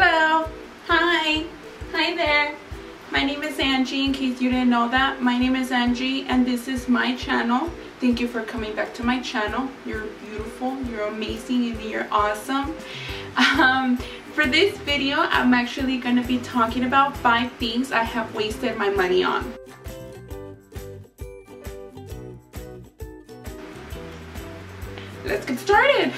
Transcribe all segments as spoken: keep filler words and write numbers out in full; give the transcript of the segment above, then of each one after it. Hello. Hi. Hi there. My name is Angie, in case you didn't know that. My name is Angie and this is my channel. Thank you for coming back to my channel. You're beautiful, you're amazing, and you're awesome. Um, for this video, I'm actually going to be talking about five things I have wasted my money on. Let's get started.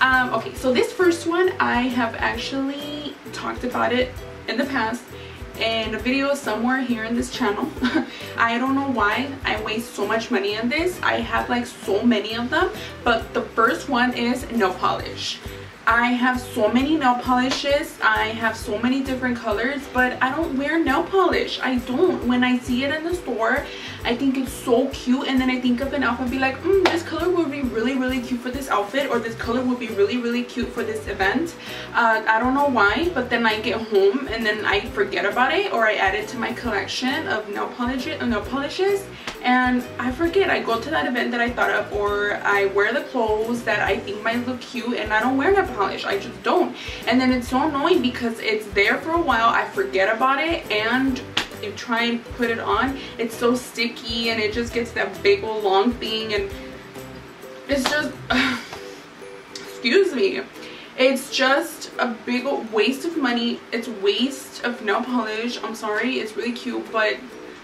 um, okay, so this first one, I have actually talked about it in the past. In a video somewhere here in this channel. I don't know why I waste so much money on this. I have like so many of them, but the first one is nail polish. I have so many nail polishes. I have so many different colors, but I don't wear nail polish. I don't. When I see it in the store, I think it's so cute, and then I think of an outfit and be like, mm, this color would be really really cute for this outfit, or this color would be really really cute for this event. uh, I don't know why, but then I get home and then I forget about it, or I add it to my collection of nail polish nail polishes and I forget. I go to that event that I thought of, or I wear the clothes that I think might look cute, and I don't wear nail polish. I just don't. And then it's so annoying because it's there for a while, I forget about it, and you try and put it on, it's so sticky, and it just gets that big old long thing, and it's just uh, excuse me, it's just a big old waste of money. It's waste of nail polish. I'm sorry, it's really cute, but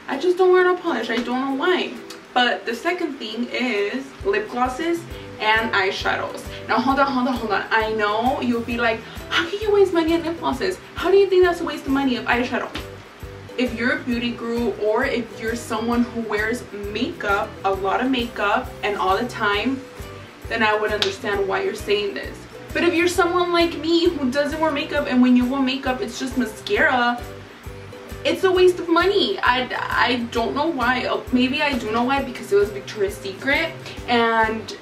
I just don't wear nail polish. I don't know why. But the second thing is lip glosses and eyeshadows. Now hold on, hold on, hold on. I know you'll be like, how can you waste money on lip glosses? How do you think that's a waste of money of eyeshadow? If you're a beauty guru, or if you're someone who wears makeup, a lot of makeup, and all the time, then I would understand why you're saying this. But if you're someone like me who doesn't wear makeup, and when you wear makeup it's just mascara, it's a waste of money. I, I don't know why. Maybe I do know why, because it was Victoria's Secret, and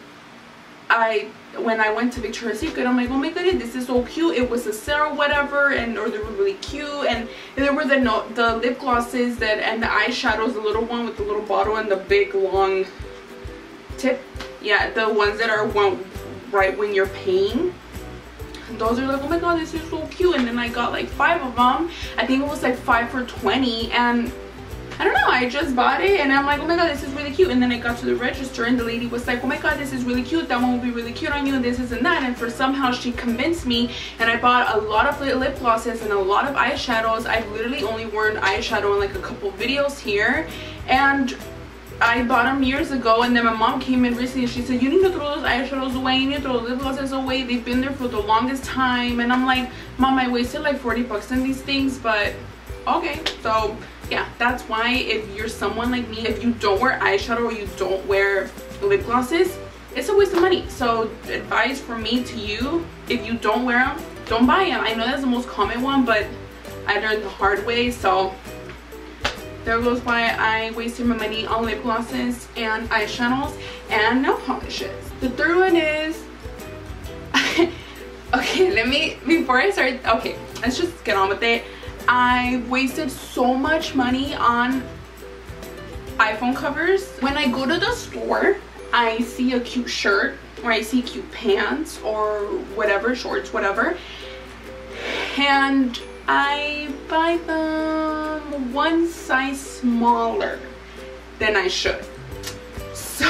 I when I went to Victoria's Secret, I'm like, oh my goodness, this is so cute. It was a sale, whatever, and or they were really cute, and there were the no, the lip glosses that and the eyeshadows, the little one with the little bottle and the big long tip. Yeah, the ones that are one right when you're paying. Those are like, oh my god, this is so cute. And then I got like five of them. I think it was like five for twenty, and I don't know, I just bought it and I'm like, oh my god, this is really cute. And then I got to the register and the lady was like, oh my god, this is really cute, that one will be really cute on you, and this, this and that. And for somehow she convinced me, and I bought a lot of lip glosses and a lot of eyeshadows. I've literally only worn eyeshadow in like a couple videos here, and I bought them years ago, and then my mom came in recently and she said, you need to throw those eyeshadows away, you need to throw those lip glosses away, they've been there for the longest time. And I'm like, mom, I wasted like forty bucks on these things, but okay. So yeah, that's why if you're someone like me, if you don't wear eyeshadow or you don't wear lip glosses, it's a waste of money. So advice from me to you, if you don't wear them, don't buy them. I know that's the most common one, but I learned the hard way, so there goes why I wasted my money on lip glosses and eyeshadows and nail polishes. The third one is okay, let me before I start okay, let's just get on with it. I wasted so much money on iPhone covers. When I go to the store, I see a cute shirt, or I see cute pants, or whatever, shorts, whatever, and I buy them one size smaller than I should. So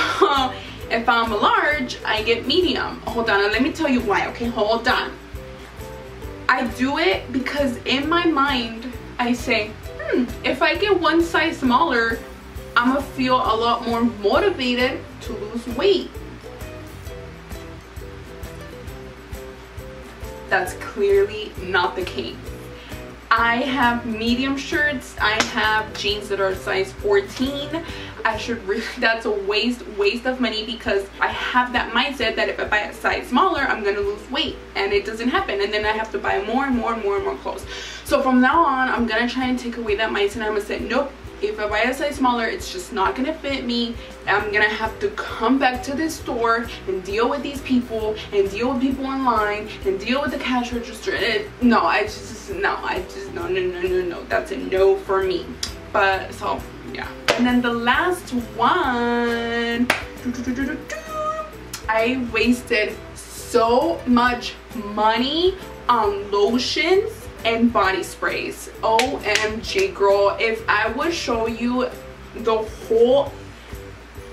if I'm a large, I get medium. Hold on, let me tell you why, okay? Hold on. I do it because in my mind I say, hmm, if I get one size smaller, I'm gonna feel a lot more motivated to lose weight. That's clearly not the case. I have medium shirts, I have jeans that are size fourteen. I should really, that's a waste waste of money, because I have that mindset that if I buy a size smaller, I'm gonna lose weight, and it doesn't happen, and then I have to buy more and more and more and more clothes. So from now on, I'm gonna try and take away that mindset. I'm gonna say, nope, if I buy a size smaller, it's just not gonna fit me. I'm gonna have to come back to this store and deal with these people, and deal with people online, and deal with the cash register. It, no, I just No, I just, no, no, no, no, no. That's a no for me. But, so, yeah. And then the last one. I wasted so much money um, lotions and body sprays. O M G girl, if I would show you the whole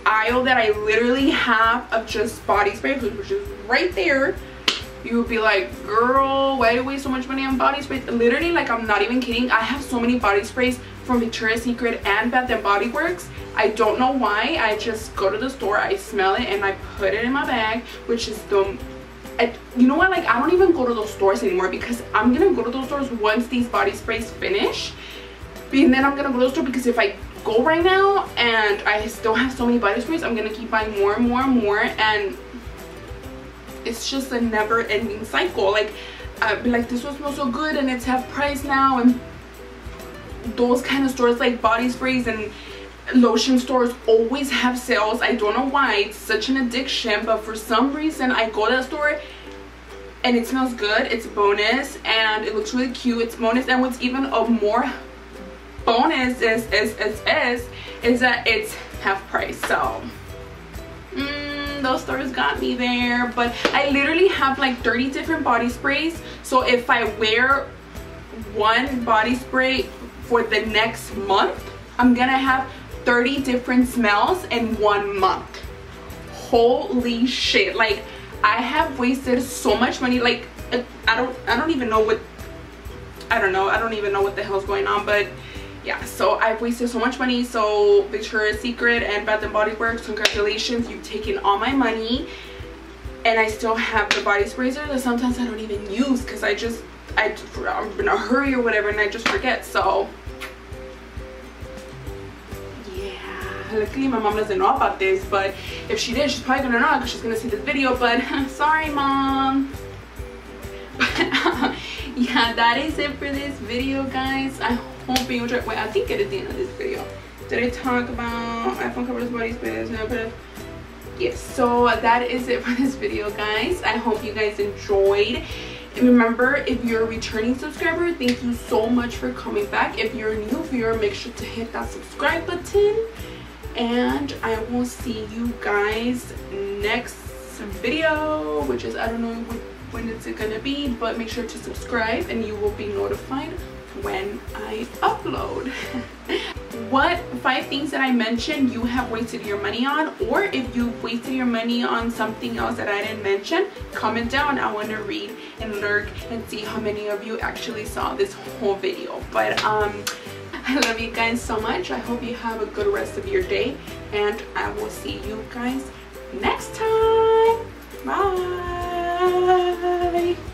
aisle that I literally have of just body sprays, which is right there, you would be like, girl, why do we waste so much money on body sprays? Literally, like, I'm not even kidding, I have so many body sprays from Victoria's Secret and Bath and Body Works. I don't know why, I just go to the store, I smell it, and I put it in my bag, which is the, I, you know what, like, I don't even go to those stores anymore, because I'm gonna go to those stores once these body sprays finish, and then I'm gonna go to the store, because if I go right now and I still have so many body sprays, I'm gonna keep buying more and more and more, and it's just a never-ending cycle. Like, I'd be like, this one smells so good, and it's half price now, and those kind of stores like body sprays and lotion stores always have sales. I don't know why, it's such an addiction, but for some reason I go to the store and it smells good, it's bonus, and it looks really cute, it's bonus, and what's even a more bonus is is is is, is that it's half price. So mm, those stores got me there, but I literally have like thirty different body sprays, so if I wear one body spray for the next month, I'm gonna have thirty different smells in one month. Holy shit, like, I have wasted so much money. Like, I don't I don't even know what I don't know I don't even know what the hell's going on, but yeah, so I've wasted so much money. So Victoria's Secret and Bath and Body Works, congratulations, you've taken all my money, and I still have the body sprays that sometimes I don't even use because I just I, I'm in a hurry or whatever, and I just forget. So yeah, luckily my mom doesn't know about this, but if she did, she's probably gonna know because she's gonna see this video, but sorry mom. But uh, yeah, that is it for this video, guys. I hope you enjoyed. Wait, I think it is the end of this video. Did I talk about iPhone covers, body space? Yes, so that is it for this video, guys. I hope you guys enjoyed. And remember, if you're a returning subscriber, thank you so much for coming back. If you're a new viewer, make sure to hit that subscribe button, and I will see you guys next video, which is, I don't know when it's gonna be, but make sure to subscribe and you will be notified when I upload. What five things that I mentioned you have wasted your money on, or if you've wasted your money on something else that I didn't mention, comment down. I want to read and lurk and see how many of you actually saw this whole video. But um I love you guys so much. I hope you have a good rest of your day, and I will see you guys next time. Bye.